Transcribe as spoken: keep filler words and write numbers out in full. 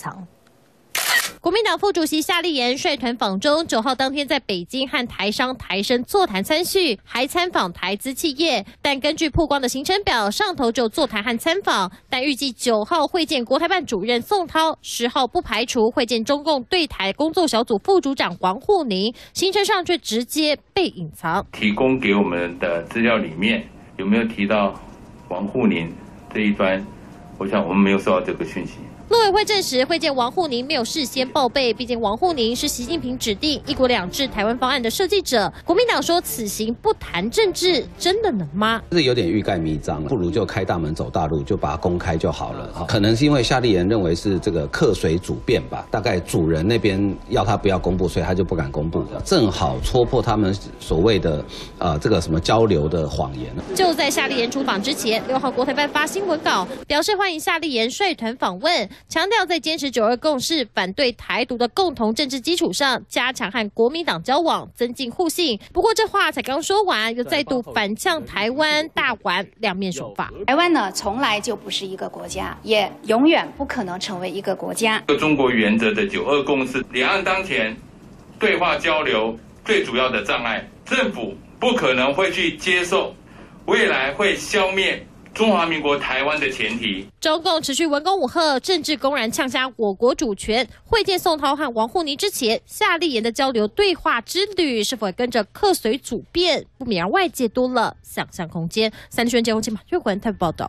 藏。 国民党副主席夏立言率团访中，九号当天在北京和台商、台生座谈参叙，还参访台资企业。但根据曝光的行程表，上头就座谈和参访，但预计九号会见国台办主任宋涛，十号不排除会见中共对台工作小组副组长王沪宁。行程上却直接被隐藏。提供给我们的资料里面有没有提到王沪宁这一端？我想我们没有收到这个讯息。 陆委会证实，会见王沪宁没有事先报备，毕竟王沪宁是习近平指定“一国两制”台湾方案的设计者。国民党说此行不谈政治，真的能吗？这有点欲盖弥彰了，不如就开大门走大路，就把它公开就好了。可能是因为夏立言认为是这个客随主便吧，大概主人那边要他不要公布，所以他就不敢公布，正好戳破他们所谓的呃这个什么交流的谎言。就在夏立言出访之前，六号国台办发新闻稿表示欢迎夏立言率团访问。 强调在坚持九二共识、反对台独的共同政治基础上，加强和国民党交往，增进互信。不过这话才刚说完，又再度反呛台湾大玩两面手法。台湾呢，从来就不是一个国家，也永远不可能成为一个国家。中国原则的九二共识，两岸当前对话交流最主要的障碍，政府不可能会去接受，未来会消灭 中华民国台湾的前提，中共持续文攻武吓，政治公然呛下我国主权。会见宋涛和王沪宁之前，夏立言的交流对话之旅是否跟着客随主便，不免让外界多了想象空间。三立新闻节目金马月文台报道。